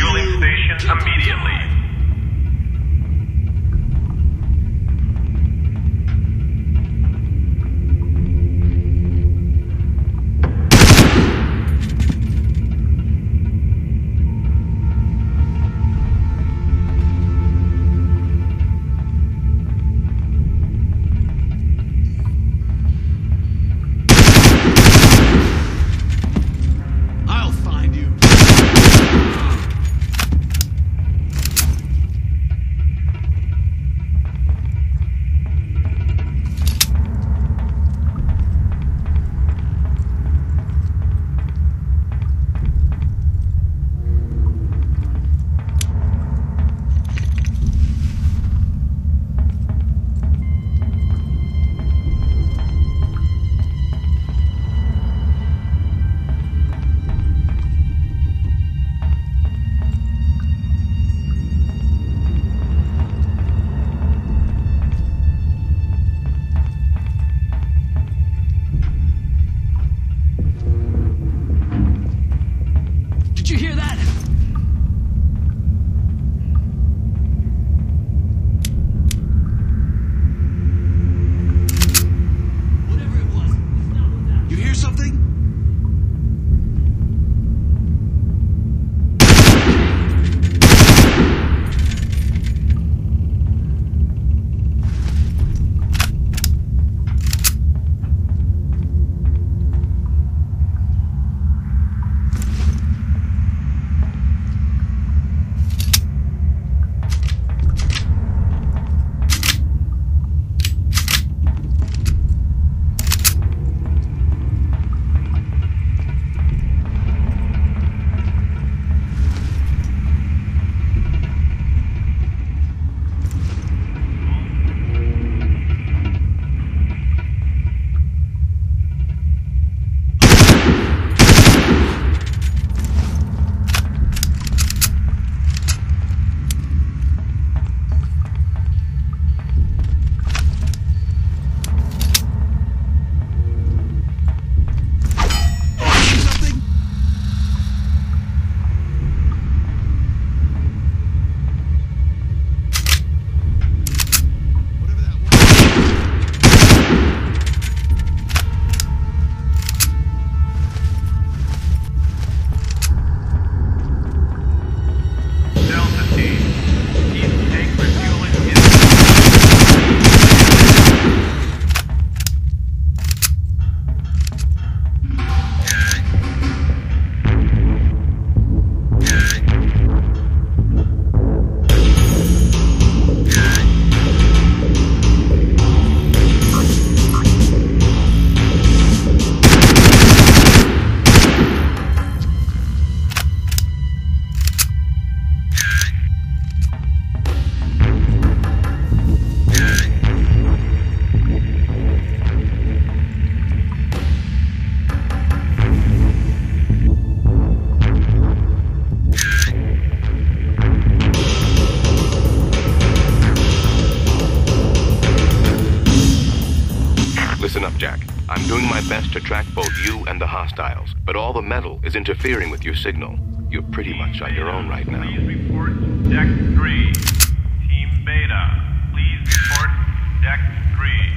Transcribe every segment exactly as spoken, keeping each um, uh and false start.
refueling stations immediately. Is interfering with your signal. You're pretty much on your own right now. Please report Deck three. Team Beta, please report Deck three.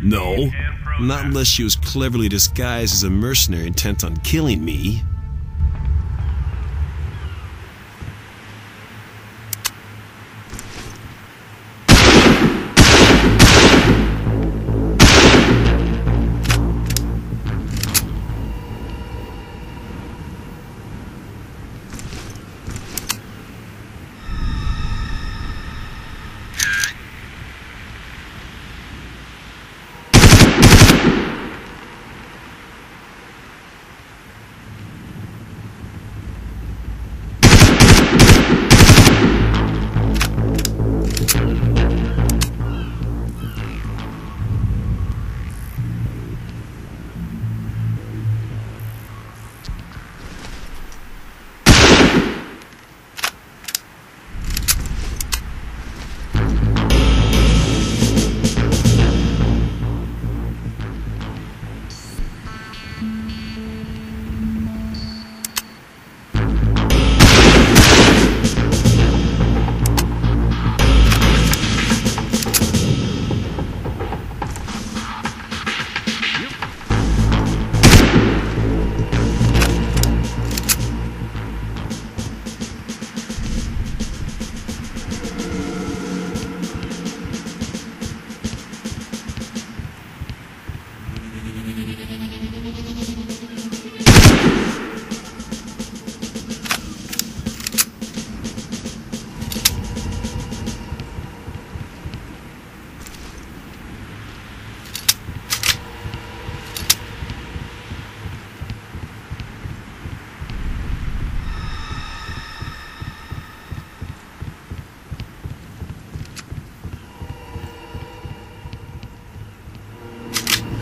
No, not unless she was cleverly disguised as a mercenary intent on killing me.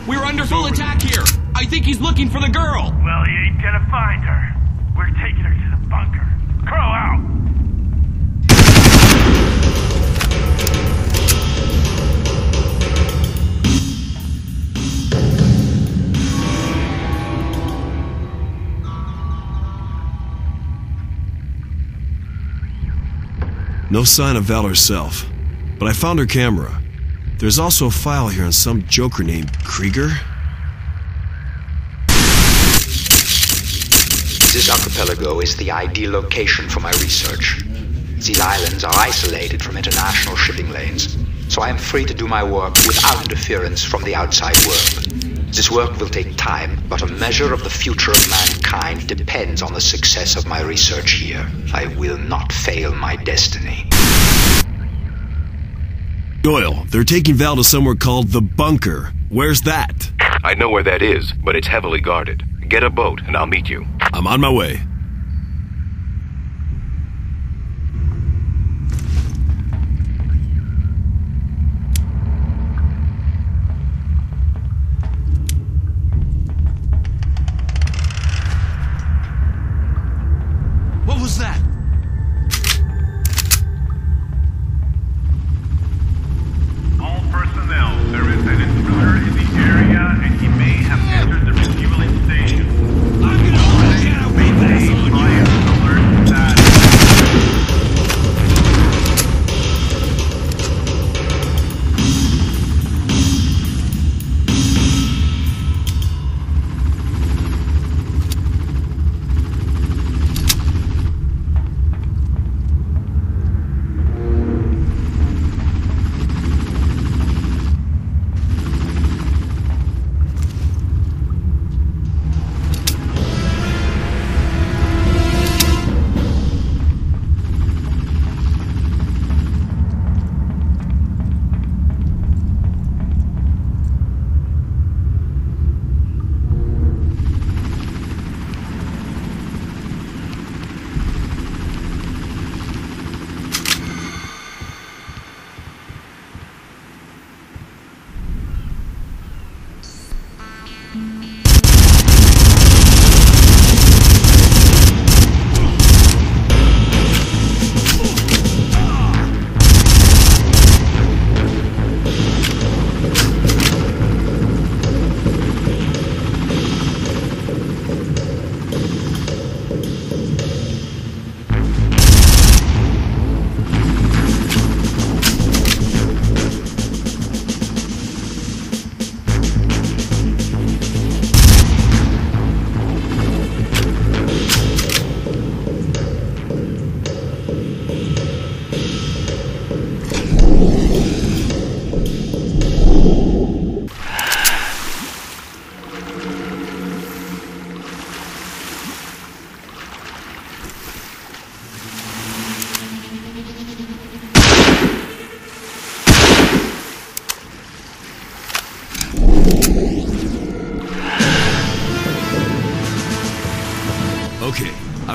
We're under full attack here. I think he's looking for the girl. Well, he ain't gonna find her. We're taking her to the bunker. Crow out! No sign of Val herself, but I found her camera. There's also a file here on some joker named Krieger. This archipelago is the ideal location for my research. These islands are isolated from international shipping lanes, so I am free to do my work without interference from the outside world. This work will take time, but a measure of the future of mankind depends on the success of my research here. I will not fail my destiny. Doyle, they're taking Val to somewhere called the bunker. Where's that? I know where that is, but it's heavily guarded. Get a boat and I'll meet you. I'm on my way. What was that?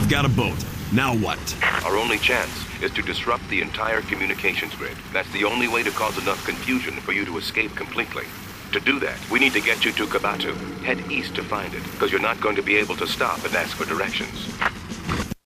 Got a boat. Now what? Our only chance is to disrupt the entire communications grid. That's the only way to cause enough confusion for you to escape completely. To do that, we need to get you to Kabatu. Head east to find it, because you're not going to be able to stop and ask for directions.